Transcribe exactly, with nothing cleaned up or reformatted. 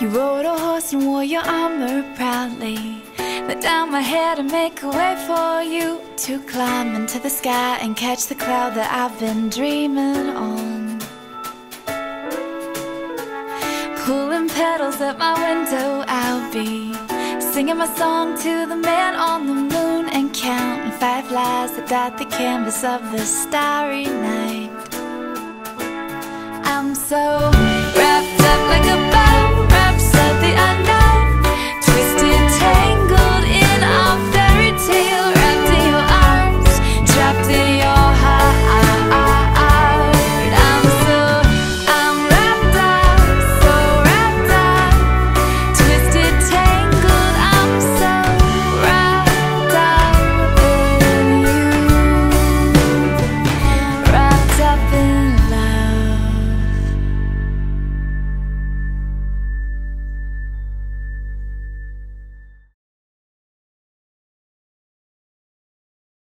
You rode a horse and wore your armor proudly. Let down my head and make a way for you to climb into the sky and catch the cloud that I've been dreaming on. Pulling petals at my window, I'll be singing my song to the man on the moon and counting fireflies that dot the canvas of the starry night. I'm so